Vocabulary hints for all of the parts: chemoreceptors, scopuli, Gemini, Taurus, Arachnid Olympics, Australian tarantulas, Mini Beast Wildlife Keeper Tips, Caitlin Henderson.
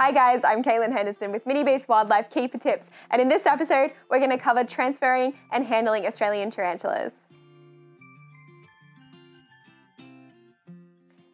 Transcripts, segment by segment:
Hi guys, I'm Caitlin Henderson with Mini Beast Wildlife Keeper Tips, and in this episode we're going to cover transferring and handling Australian tarantulas.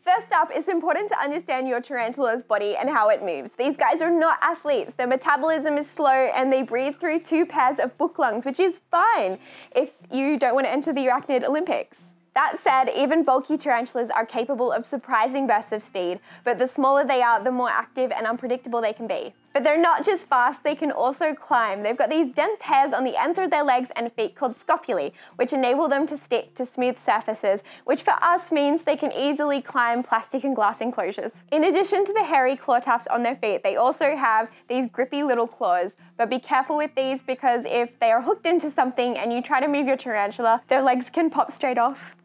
First up, it's important to understand your tarantula's body and how it moves. These guys are not athletes, their metabolism is slow and they breathe through two pairs of book lungs, which is fine if you don't want to enter the Arachnid Olympics. That said, even bulky tarantulas are capable of surprising bursts of speed, but the smaller they are, the more active and unpredictable they can be. But they're not just fast, they can also climb. They've got these dense hairs on the ends of their legs and feet called scopuli, which enable them to stick to smooth surfaces, which for us means they can easily climb plastic and glass enclosures. In addition to the hairy claw tufts on their feet, they also have these grippy little claws, but be careful with these because if they are hooked into something and you try to move your tarantula, their legs can pop straight off.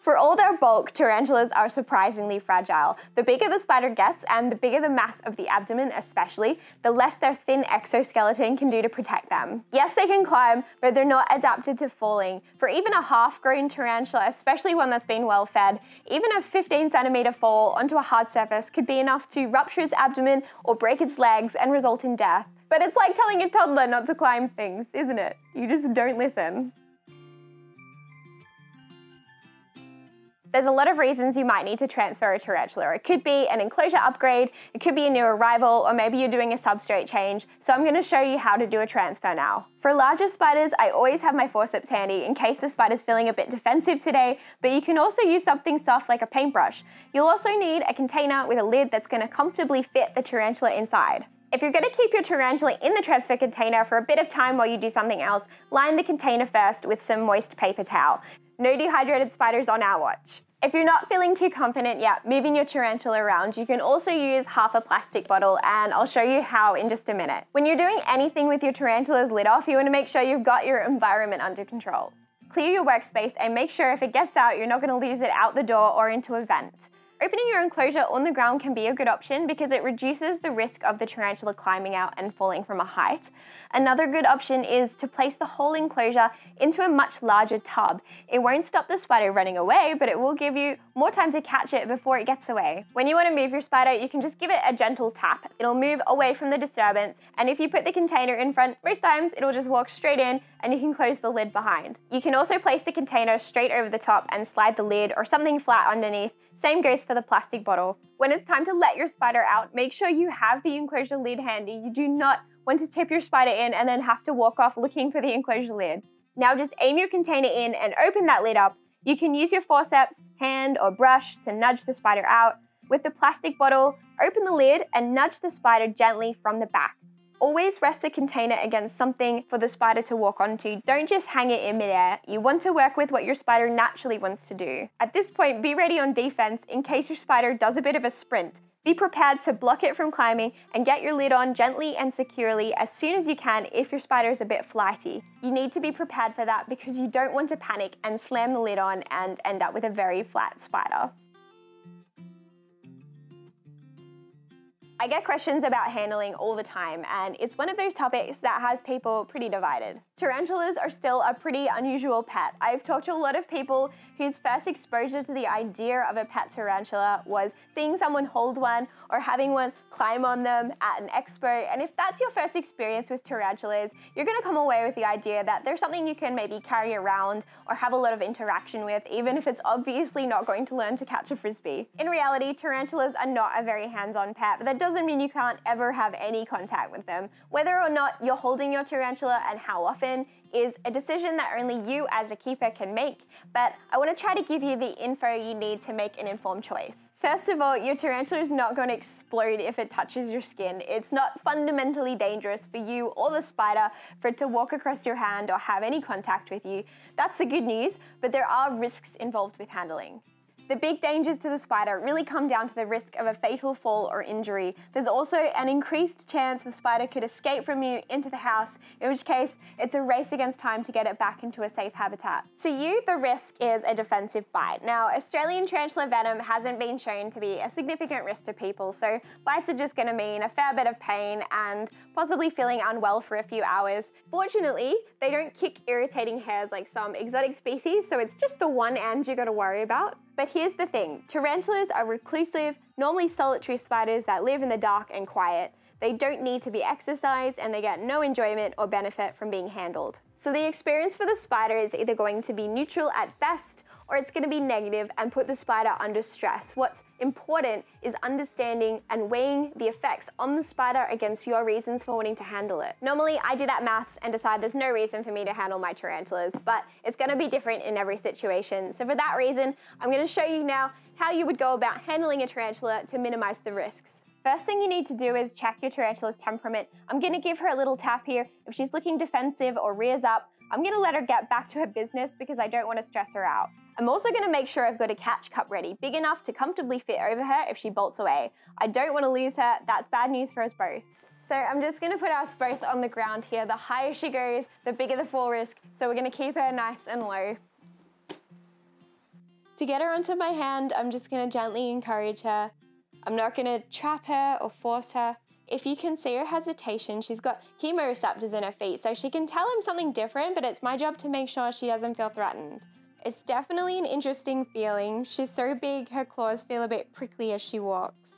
For all their bulk, tarantulas are surprisingly fragile. The bigger the spider gets, and the bigger the mass of the abdomen especially, the less their thin exoskeleton can do to protect them. Yes, they can climb, but they're not adapted to falling. For even a half-grown tarantula, especially one that's been well-fed, even a 15-centimeter fall onto a hard surface could be enough to rupture its abdomen or break its legs and result in death. But it's like telling a toddler not to climb things, isn't it? You just don't listen. There's a lot of reasons you might need to transfer a tarantula. It could be an enclosure upgrade, it could be a new arrival, or maybe you're doing a substrate change. So I'm going to show you how to do a transfer now. For larger spiders, I always have my forceps handy in case the spider's feeling a bit defensive today, but you can also use something soft like a paintbrush. You'll also need a container with a lid that's going to comfortably fit the tarantula inside. If you're going to keep your tarantula in the transfer container for a bit of time while you do something else, line the container first with some moist paper towel. No dehydrated spiders on our watch. If you're not feeling too confident yet moving your tarantula around, you can also use half a plastic bottle, and I'll show you how in just a minute. When you're doing anything with your tarantula's lid off, you want to make sure you've got your environment under control. Clear your workspace and make sure if it gets out, you're not going to lose it out the door or into a vent. Opening your enclosure on the ground can be a good option because it reduces the risk of the tarantula climbing out and falling from a height. Another good option is to place the whole enclosure into a much larger tub. It won't stop the spider running away, but it will give you more time to catch it before it gets away. When you want to move your spider, you can just give it a gentle tap. It'll move away from the disturbance, and if you put the container in front, most times it'll just walk straight in and you can close the lid behind. You can also place the container straight over the top and slide the lid or something flat underneath. Same goes for the plastic bottle. When it's time to let your spider out, make sure you have the enclosure lid handy. You do not want to tip your spider in and then have to walk off looking for the enclosure lid. Now just aim your container in and open that lid up. You can use your forceps, hand or brush to nudge the spider out. With the plastic bottle, open the lid and nudge the spider gently from the back. Always rest the container against something for the spider to walk onto. Don't just hang it in midair. You want to work with what your spider naturally wants to do. At this point, be ready on defense in case your spider does a bit of a sprint. Be prepared to block it from climbing and get your lid on gently and securely as soon as you can if your spider is a bit flighty. You need to be prepared for that because you don't want to panic and slam the lid on and end up with a very flat spider. I get questions about handling all the time, and it's one of those topics that has people pretty divided. Tarantulas are still a pretty unusual pet. I've talked to a lot of people whose first exposure to the idea of a pet tarantula was seeing someone hold one or having one climb on them at an expo, and if that's your first experience with tarantulas, you're going to come away with the idea that there's something you can maybe carry around or have a lot of interaction with, even if it's obviously not going to learn to catch a frisbee. In reality, tarantulas are not a very hands-on pet, but that doesn't mean you can't ever have any contact with them. Whether or not you're holding your tarantula and how often is a decision that only you as a keeper can make, but I want to try to give you the info you need to make an informed choice. First of all, your tarantula is not going to explode if it touches your skin. It's not fundamentally dangerous for you or the spider for it to walk across your hand or have any contact with you. That's the good news, but there are risks involved with handling. The big dangers to the spider really come down to the risk of a fatal fall or injury. There's also an increased chance the spider could escape from you into the house, in which case it's a race against time to get it back into a safe habitat. To you, the risk is a defensive bite. Now, Australian tarantula venom hasn't been shown to be a significant risk to people, so bites are just going to mean a fair bit of pain and possibly feeling unwell for a few hours. Fortunately, they don't kick irritating hairs like some exotic species, so it's just the one end you got to worry about. But here's the thing, tarantulas are reclusive, normally solitary spiders that live in the dark and quiet. They don't need to be exercised and they get no enjoyment or benefit from being handled. So the experience for the spider is either going to be neutral at best or it's going to be negative and put the spider under stress. What's important is understanding and weighing the effects on the spider against your reasons for wanting to handle it. Normally, I do that maths and decide there's no reason for me to handle my tarantulas, but it's going to be different in every situation. So for that reason, I'm going to show you now how you would go about handling a tarantula to minimize the risks. First thing you need to do is check your tarantula's temperament. I'm gonna give her a little tap here. If she's looking defensive or rears up, I'm gonna let her get back to her business because I don't wanna stress her out. I'm also gonna make sure I've got a catch cup ready, big enough to comfortably fit over her if she bolts away. I don't wanna lose her, that's bad news for us both. So I'm just gonna put us both on the ground here. The higher she goes, the bigger the fall risk. So we're gonna keep her nice and low. To get her onto my hand, I'm just gonna gently encourage her. I'm not gonna trap her or force her. If you can see her hesitation, she's got chemoreceptors in her feet, so she can tell him something different, but it's my job to make sure she doesn't feel threatened. It's definitely an interesting feeling. She's so big, her claws feel a bit prickly as she walks.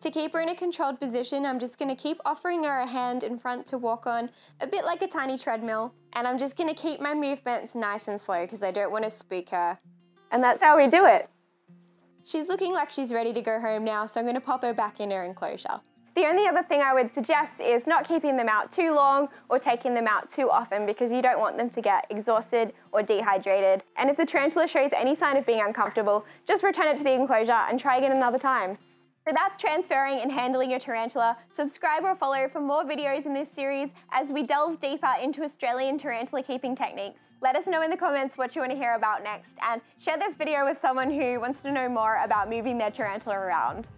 To keep her in a controlled position, I'm just gonna keep offering her a hand in front to walk on, a bit like a tiny treadmill. And I'm just gonna keep my movements nice and slow because I don't wanna spook her. And that's how we do it. She's looking like she's ready to go home now, so I'm gonna pop her back in her enclosure. The only other thing I would suggest is not keeping them out too long or taking them out too often because you don't want them to get exhausted or dehydrated. And if the tarantula shows any sign of being uncomfortable, just return it to the enclosure and try again another time. So that's transferring and handling your tarantula. Subscribe or follow for more videos in this series as we delve deeper into Australian tarantula keeping techniques. Let us know in the comments what you want to hear about next and share this video with someone who wants to know more about moving their tarantula around.